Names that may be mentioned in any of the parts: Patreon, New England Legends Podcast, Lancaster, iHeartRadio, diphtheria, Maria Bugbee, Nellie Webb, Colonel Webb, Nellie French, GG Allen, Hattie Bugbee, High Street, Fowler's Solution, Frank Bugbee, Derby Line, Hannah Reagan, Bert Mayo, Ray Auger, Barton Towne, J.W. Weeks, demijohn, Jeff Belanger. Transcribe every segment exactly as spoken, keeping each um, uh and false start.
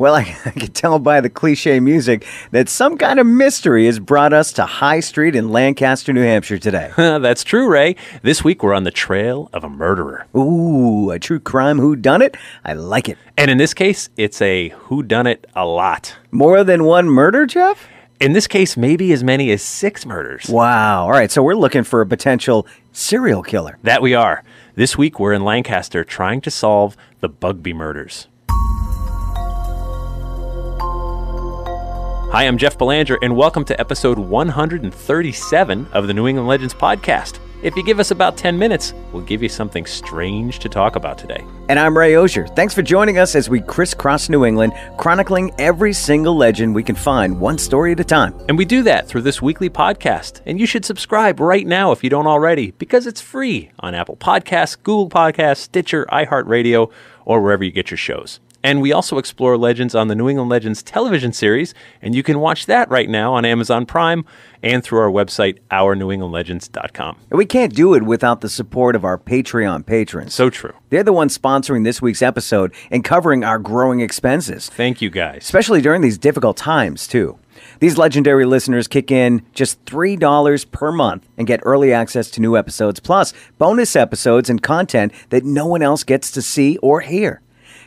Well, I, I could tell by the cliche music that some kind of mystery has brought us to High Street in Lancaster, New Hampshire today. That's true, Ray. This week we're on the trail of a murderer. Ooh, a true crime whodunit? I like it. And in this case, it's a whodunit a lot. More than one murder, Jeff? In this case, maybe as many as six murders. Wow. All right, so we're looking for a potential serial killer. That we are. This week we're in Lancaster trying to solve the Bugbee murders. Hi, I'm Jeff Belanger, and welcome to episode one hundred thirty-seven of the New England Legends Podcast. If you give us about ten minutes, we'll give you something strange to talk about today. And I'm Ray Auger. Thanks for joining us as we crisscross New England, chronicling every single legend we can find, one story at a time. And we do that through this weekly podcast. And you should subscribe right now if you don't already, because it's free on Apple Podcasts, Google Podcasts, Stitcher, iHeartRadio, or wherever you get your shows. And we also explore legends on the New England Legends television series, and you can watch that right now on Amazon Prime and through our website, our new england legends dot com. And we can't do it without the support of our Patreon patrons. So true. They're the ones sponsoring this week's episode and covering our growing expenses. Thank you, guys. Especially during these difficult times, too. These legendary listeners kick in just three dollars per month and get early access to new episodes, plus bonus episodes and content that no one else gets to see or hear.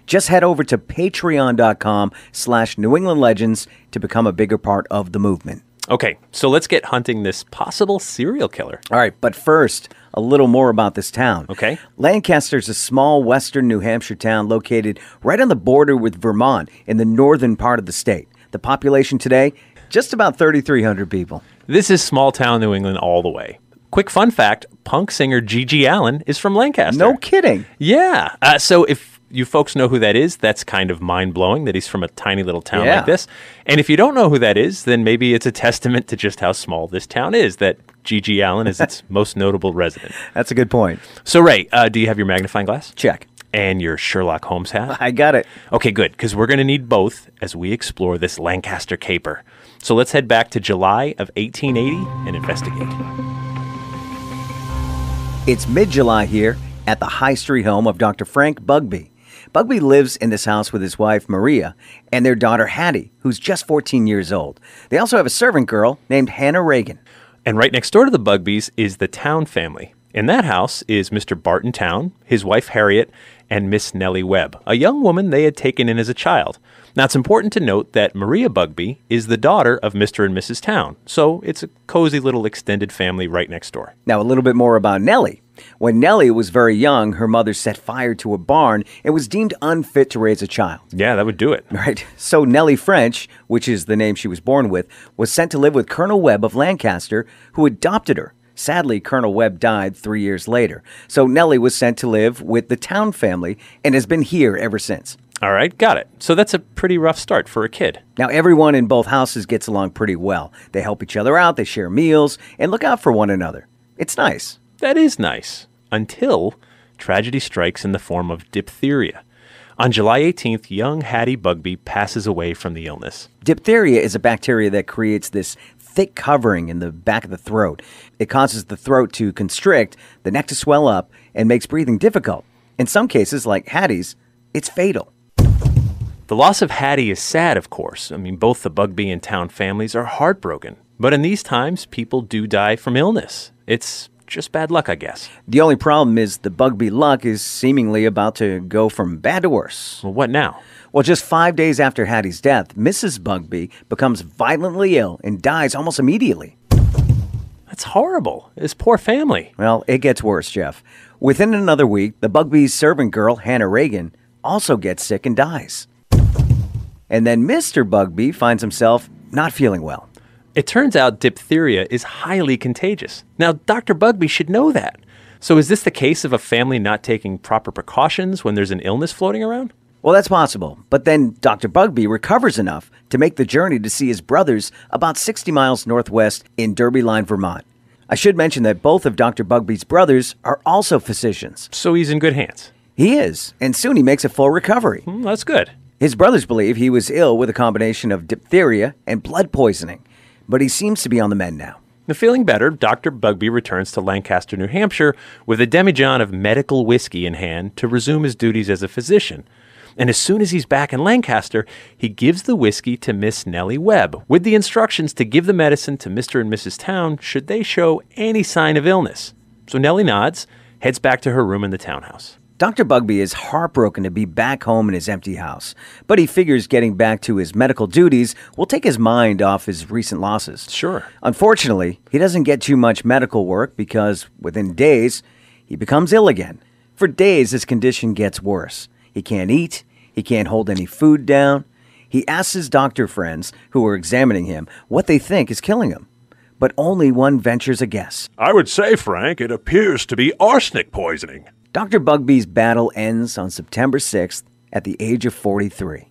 Just head over to patreon.com slash New England Legends to become a bigger part of the movement. Okay, so let's get hunting this possible serial killer. All right, but first, a little more about this town. Okay. Lancaster's a small western New Hampshire town located right on the border with Vermont in the northern part of the state. The population today, just about thirty-three hundred people. This is small town New England all the way. Quick fun fact, punk singer G G Allen is from Lancaster. No kidding. Yeah. Uh, so if you folks know who that is, that's kind of mind-blowing that he's from a tiny little town yeah. like this. And if you don't know who that is, then maybe it's a testament to just how small this town is, that G G Allen is its most notable resident. That's a good point. So, Ray, uh, do you have your magnifying glass? Check. And your Sherlock Holmes hat? I got it. Okay, good, because we're going to need both as we explore this Lancaster caper. So let's head back to July of eighteen eighty and investigate. It's mid-July here at the High Street home of Doctor Frank Bugbee. Bugbee lives in this house with his wife, Maria, and their daughter, Hattie, who's just fourteen years old. They also have a servant girl named Hannah Reagan. And right next door to the Bugbees is the Towne family. In that house is Mister Barton Towne, his wife, Harriet, and Miss Nellie Webb, a young woman they had taken in as a child. Now, it's important to note that Maria Bugbee is the daughter of Mister and Missus Towne, so it's a cozy little extended family right next door. Now, a little bit more about Nellie. When Nellie was very young, her mother set fire to a barn and was deemed unfit to raise a child. Yeah, that would do it. Right. So Nellie French, which is the name she was born with, was sent to live with Colonel Webb of Lancaster, who adopted her. Sadly, Colonel Webb died three years later. So Nellie was sent to live with the Towne family and has been here ever since. All right, got it. So that's a pretty rough start for a kid. Now, everyone in both houses gets along pretty well. They help each other out, they share meals, and look out for one another. It's nice. That is nice, until tragedy strikes in the form of diphtheria. On July eighteenth, young Hattie Bugbee passes away from the illness. Diphtheria is a bacteria that creates this thick covering in the back of the throat. It causes the throat to constrict, the neck to swell up, and makes breathing difficult. In some cases, like Hattie's, it's fatal. The loss of Hattie is sad, of course. I mean, both the Bugbee and Towne families are heartbroken. But in these times, people do die from illness. It's just bad luck, I guess. The only problem is the Bugbee luck is seemingly about to go from bad to worse. Well, what now? Well, just five days after Hattie's death, Missus Bugbee becomes violently ill and dies almost immediately. That's horrible. This poor family. Well, it gets worse, Jeff. Within another week, the Bugbee's servant girl, Hannah Reagan, also gets sick and dies. And then Mister Bugbee finds himself not feeling well. It turns out diphtheria is highly contagious. Now, Doctor Bugbee should know that. So is this the case of a family not taking proper precautions when there's an illness floating around? Well, that's possible. But then Doctor Bugbee recovers enough to make the journey to see his brothers about sixty miles northwest in Derby Line, Vermont. I should mention that both of Doctor Bugbee's brothers are also physicians. So he's in good hands. He is, and soon he makes a full recovery. Mm, that's good. His brothers believe he was ill with a combination of diphtheria and blood poisoning. But he seems to be on the mend now. Now, feeling better, Doctor Bugbee returns to Lancaster, New Hampshire, with a demijohn of medical whiskey in hand to resume his duties as a physician. And as soon as he's back in Lancaster, he gives the whiskey to Miss Nellie Webb with the instructions to give the medicine to Mister and Missus Towne should they show any sign of illness. So Nellie nods, heads back to her room in the townhouse. Doctor Bugbee is heartbroken to be back home in his empty house, but he figures getting back to his medical duties will take his mind off his recent losses. Sure. Unfortunately, he doesn't get too much medical work because within days, he becomes ill again. For days, his condition gets worse. He can't eat. He can't hold any food down. He asks his doctor friends who are examining him what they think is killing him. But only one ventures a guess. I would say, Frank, it appears to be arsenic poisoning. Doctor Bugbee's battle ends on September sixth at the age of forty-three.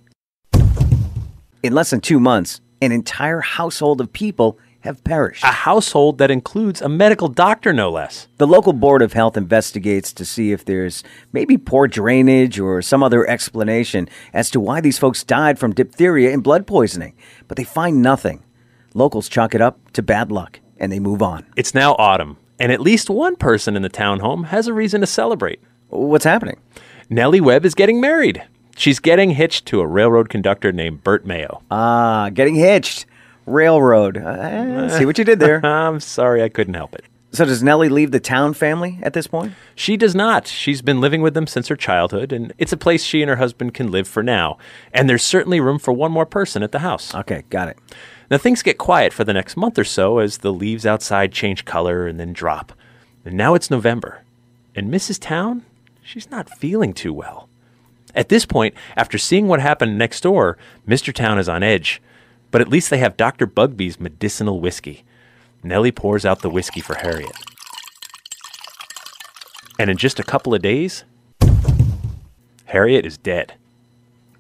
In less than two months, an entire household of people have perished. A household that includes a medical doctor, no less. The local board of health investigates to see if there's maybe poor drainage or some other explanation as to why these folks died from diphtheria and blood poisoning, but they find nothing. Locals chalk it up to bad luck, and they move on. It's now autumn. And at least one person in the townhome has a reason to celebrate. What's happening? Nellie Webb is getting married. She's getting hitched to a railroad conductor named Bert Mayo. Ah, getting hitched. Railroad. Uh, see what you did there. I'm sorry, I couldn't help it. So does Nellie leave the Towne family at this point? She does not. She's been living with them since her childhood, and it's a place she and her husband can live for now. And there's certainly room for one more person at the house. Okay, got it. Now, things get quiet for the next month or so as the leaves outside change color and then drop. And now it's November, and Missus Towne, she's not feeling too well. At this point, after seeing what happened next door, Mister Towne is on edge, but at least they have Doctor Bugbee's medicinal whiskey. Nellie pours out the whiskey for Harriet. And in just a couple of days, Harriet is dead.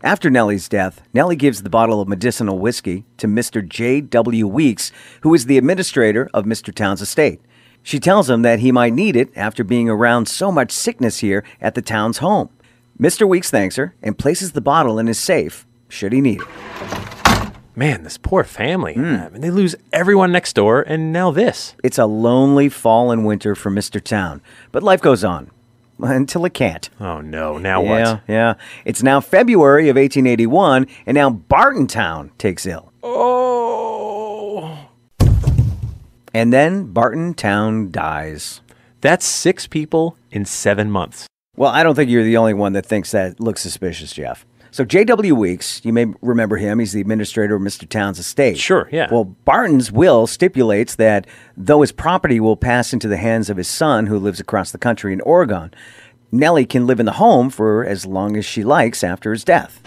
After Nellie's death, Nellie gives the bottle of medicinal whiskey to Mister J W Weeks, who is the administrator of Mister Towne's estate. She tells him that he might need it after being around so much sickness here at the Towne's home. Mister Weeks thanks her and places the bottle in his safe should he need it. Man, this poor family. Mm. I mean, they lose everyone next door and now this. It's a lonely fall and winter for Mister Towne, but life goes on. Until it can't. Oh, no. Now what? Yeah, yeah. It's now February of eighteen eighty-one, and now Barton Towne takes ill. Oh. And then Barton Towne dies. That's six people in seven months. Well, I don't think you're the only one that thinks that looks suspicious, Jeff. So J W Weeks, you may remember him. He's the administrator of Mister Towne's estate. Sure, yeah. Well, Barton's will stipulates that though his property will pass into the hands of his son, who lives across the country in Oregon, Nellie can live in the home for as long as she likes after his death.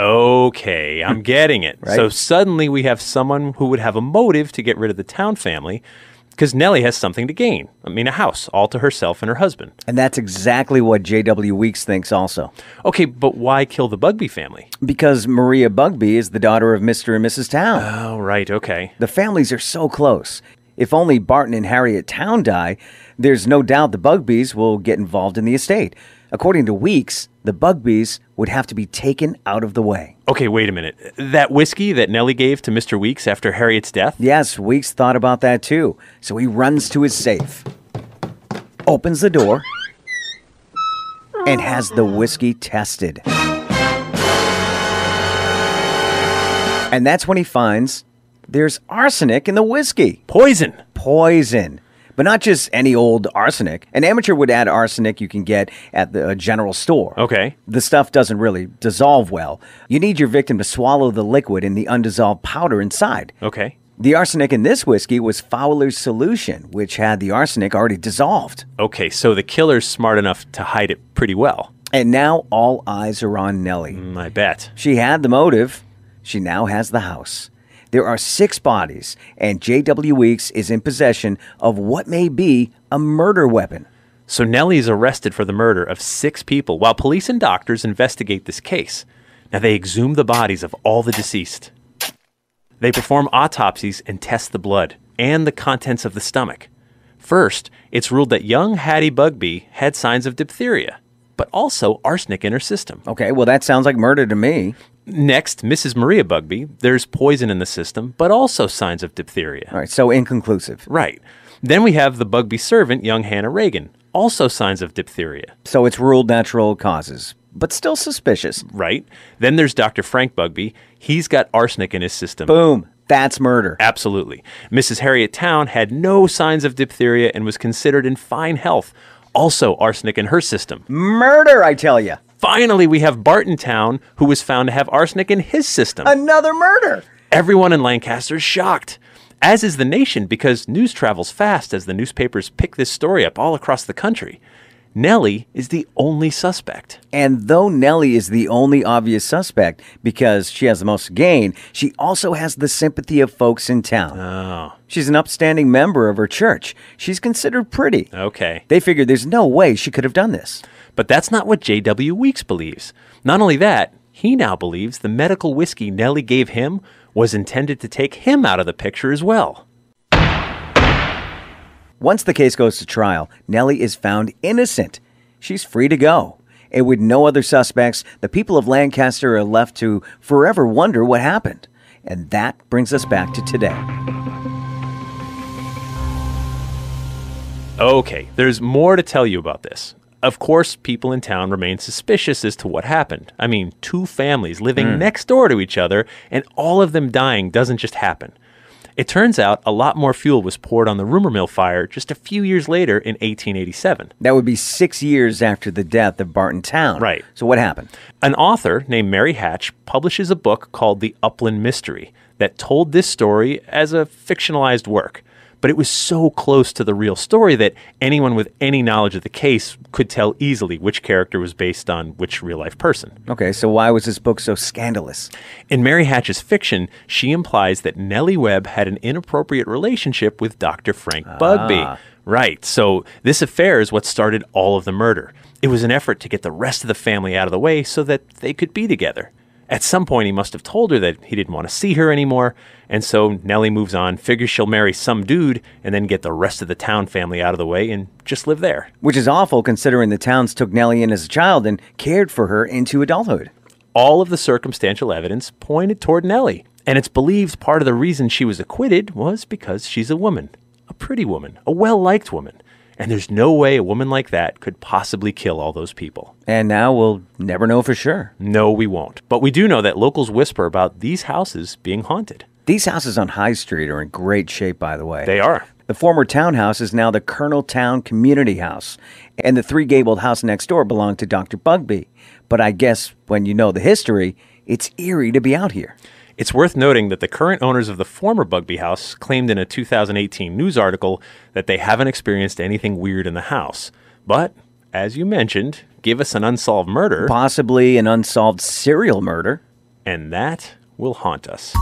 Okay, I'm getting it. Right? So suddenly we have someone who would have a motive to get rid of the Towne family, because Nellie has something to gain. I mean, a house all to herself and her husband. And that's exactly what J W Weeks thinks also. Okay, but why kill the Bugbee family? Because Maria Bugbee is the daughter of Mister and Missus Towne. Oh, right, okay. The families are so close. If only Barton and Harriet Towne die, there's no doubt the Bugbees will get involved in the estate. According to Weeks, the Bugbees would have to be taken out of the way. Okay, wait a minute. That whiskey that Nellie gave to Mister Weeks after Harriet's death? Yes, Weeks thought about that too. So he runs to his safe, opens the door, and has the whiskey tested. And that's when he finds there's arsenic in the whiskey. Poison. Poison. But not just any old arsenic. An amateur would add arsenic you can get at the uh, general store. Okay. The stuff doesn't really dissolve well. You need your victim to swallow the liquid and the undissolved powder inside. Okay. The arsenic in this whiskey was Fowler's Solution, which had the arsenic already dissolved. Okay, so the killer's smart enough to hide it pretty well. And now all eyes are on Nellie. Mm, I bet. She had the motive. She now has the house. There are six bodies, and J W Weeks is in possession of what may be a murder weapon. So Nellie is arrested for the murder of six people while police and doctors investigate this case. Now they exhume the bodies of all the deceased. They perform autopsies and test the blood and the contents of the stomach. First, it's ruled that young Hattie Bugbee had signs of diphtheria, but also arsenic in her system. Okay, well that sounds like murder to me. Next, Missus Maria Bugbee, there's poison in the system, but also signs of diphtheria. All right, so inconclusive. Right. Then we have the Bugbee servant, young Hannah Reagan, also signs of diphtheria. So it's ruled natural causes, but still suspicious. Right. Then there's Doctor Frank Bugbee. He's got arsenic in his system. Boom. That's murder. Absolutely. Missus Harriet Towne had no signs of diphtheria and was considered in fine health. Also arsenic in her system. Murder, I tell you. Finally, we have Barton Towne, who was found to have arsenic in his system. Another murder. Everyone in Lancaster is shocked, as is the nation, because news travels fast as the newspapers pick this story up all across the country. Nellie is the only suspect. And though Nellie is the only obvious suspect because she has the most to gain, she also has the sympathy of folks in town. Oh. She's an upstanding member of her church. She's considered pretty. Okay. They figured there's no way she could have done this. But that's not what J W. Weeks believes. Not only that, he now believes the medical whiskey Nellie gave him was intended to take him out of the picture as well. Once the case goes to trial, Nellie is found innocent. She's free to go. And with no other suspects, the people of Lancaster are left to forever wonder what happened. And that brings us back to today. Okay, there's more to tell you about this. Of course, people in town remain suspicious as to what happened. I mean, two families living mm. next door to each other, and all of them dying doesn't just happen. It turns out a lot more fuel was poured on the rumor mill fire just a few years later in eighteen eighty-seven. That would be six years after the death of Barton Towne. Right. So what happened? An author named Mary Hatch publishes a book called The Upland Mystery that told this story as a fictionalized work. But it was so close to the real story that anyone with any knowledge of the case could tell easily which character was based on which real-life person. Okay, so why was this book so scandalous? In Mary Hatch's fiction, she implies that Nellie Webb had an inappropriate relationship with Doctor Frank ah. Bugbee. Right, so this affair is what started all of the murder. It was an effort to get the rest of the family out of the way so that they could be together. At some point, he must have told her that he didn't want to see her anymore, and so Nellie moves on, figures she'll marry some dude, and then get the rest of the Towne family out of the way and just live there. Which is awful, considering the Townes took Nellie in as a child and cared for her into adulthood. All of the circumstantial evidence pointed toward Nellie, and it's believed part of the reason she was acquitted was because she's a woman, a pretty woman, a well-liked woman. And there's no way a woman like that could possibly kill all those people. And now we'll never know for sure. No, we won't. But we do know that locals whisper about these houses being haunted. These houses on High Street are in great shape, by the way. They are. The former townhouse is now the Coloneltown Community House. And the three-gabled house next door belonged to Doctor Bugbee. But I guess when you know the history, it's eerie to be out here. It's worth noting that the current owners of the former Bugbee house claimed in a two thousand eighteen news article that they haven't experienced anything weird in the house. But, as you mentioned, give us an unsolved murder. Possibly an unsolved serial murder. And that will haunt us.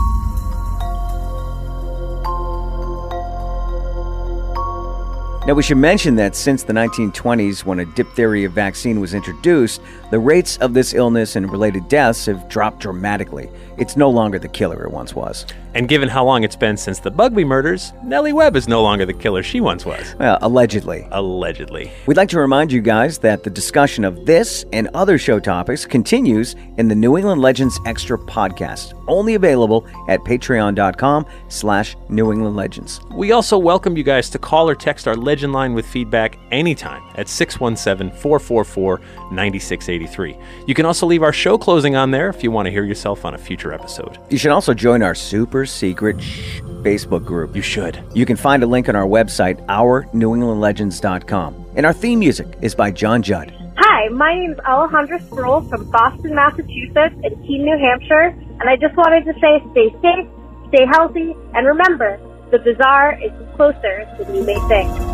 Now, we should mention that since the nineteen twenties, when a diphtheria vaccine was introduced, the rates of this illness and related deaths have dropped dramatically. It's no longer the killer it once was. And given how long it's been since the Bugbee murders, Nellie Webb is no longer the killer she once was. Well, allegedly. Allegedly. We'd like to remind you guys that the discussion of this and other show topics continues in the New England Legends Extra podcast, only available at patreon.com slash New England Legends. We also welcome you guys to call or text our Legend Line with feedback anytime at six one seven, four four four, nine six eight three. You can also leave our show closing on there if you want to hear yourself on a future episode. You should also join our super secret shh Facebook group. You should. You can find a link on our website, our new england legends dot com. And our theme music is by John Judd. Hi, my name is Alejandra Stroll from Boston, Massachusetts and Keene, New Hampshire. And I just wanted to say stay safe, stay healthy, and remember, the bizarre is closer than you may think.